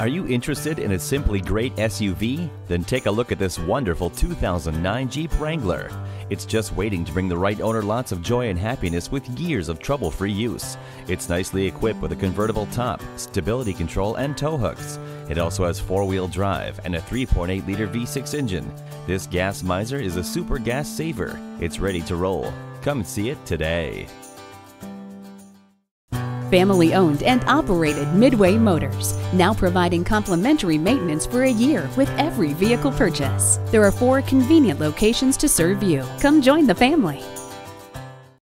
Are you interested in a simply great SUV? Then take a look at this wonderful 2009 Jeep Wrangler. It's just waiting to bring the right owner lots of joy and happiness with years of trouble-free use. It's nicely equipped with a convertible top, stability control, and tow hooks. It also has four-wheel drive and a 3.8-liter V6 engine. This gas miser is a super gas saver. It's ready to roll. Come and see it today. Family owned and operated Midway Motors, now providing complimentary maintenance for a year with every vehicle purchase. There are 4 convenient locations to serve you. Come join the family.